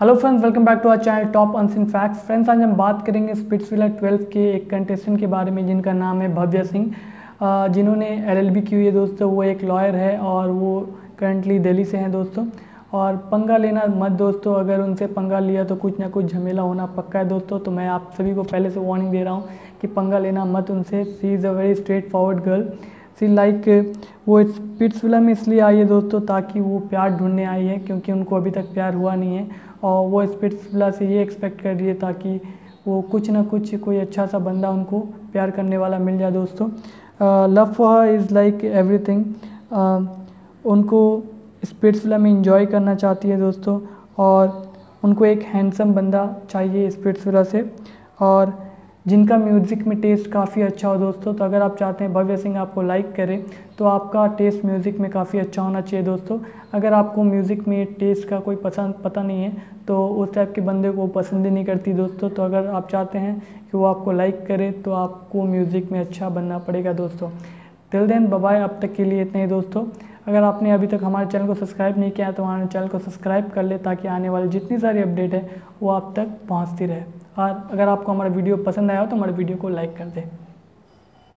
Hello friends, welcome back to our channel top unseen facts. Friends, आज हम बात करेंगे स्प्लिट्सविला 12 के एक कंटेस्टेंट के बारे में जिनका नाम है भव्य सिंह, जिन्होंने LLB की हुई है दोस्तों। वो एक लॉयर है और वो करंटली दिल्ली से हैं दोस्तों। और पंगा लेना मत दोस्तों, अगर उनसे पंगा लिया तो कुछ ना कुछ झमेला होना पक्का है दोस्तों। तो मैं आप सभी को पहले से वार्निंग दे रहा हूँ कि पंगा लेना मत उनसे। She is a very straightforward girl. C like वो स्प्लिट्सविला में इसलिए आई है दोस्तों ताकि वो प्यार ढूंढने आई है, क्योंकि उनको अभी तक प्यार हुआ नहीं है। और वो स्प्लिट्सविला से ये एक्सपेक्ट कर रही है ताकि वो कुछ ना कुछ कोई अच्छा सा बंदा उनको प्यार करने वाला मिल जाए दोस्तों। Love for her is like everything. उनको स्प्लिट्सविला में इंजॉय करना चाहती है दोस्तों, और उनको एक हैंडसम बंदा चाहिए स्प्लिट्सविला से, और जिनका म्यूज़िक में टेस्ट काफ़ी अच्छा हो दोस्तों। तो अगर आप चाहते हैं भव्य सिंह आपको लाइक करें तो आपका टेस्ट म्यूज़िक में काफ़ी अच्छा होना चाहिए दोस्तों। अगर आपको म्यूज़िक में टेस्ट का कोई पसंद पता नहीं है तो उस टाइप के बंदे को पसंद ही नहीं करती दोस्तों। तो अगर आप चाहते हैं कि वो आपको लाइक करे तो आपको म्यूज़िक में अच्छा बनना पड़ेगा दोस्तों। टिल देन बाय, अब तक के लिए इतने ही दोस्तों। अगर आपने अभी तक हमारे चैनल को सब्सक्राइब नहीं किया है तो हमारे चैनल को सब्सक्राइब कर ले, ताकि आने वाली जितनी सारी अपडेट है वो आप तक पहुँचती रहे। और अगर आपको हमारा वीडियो पसंद आया हो तो हमारे वीडियो को लाइक कर दें।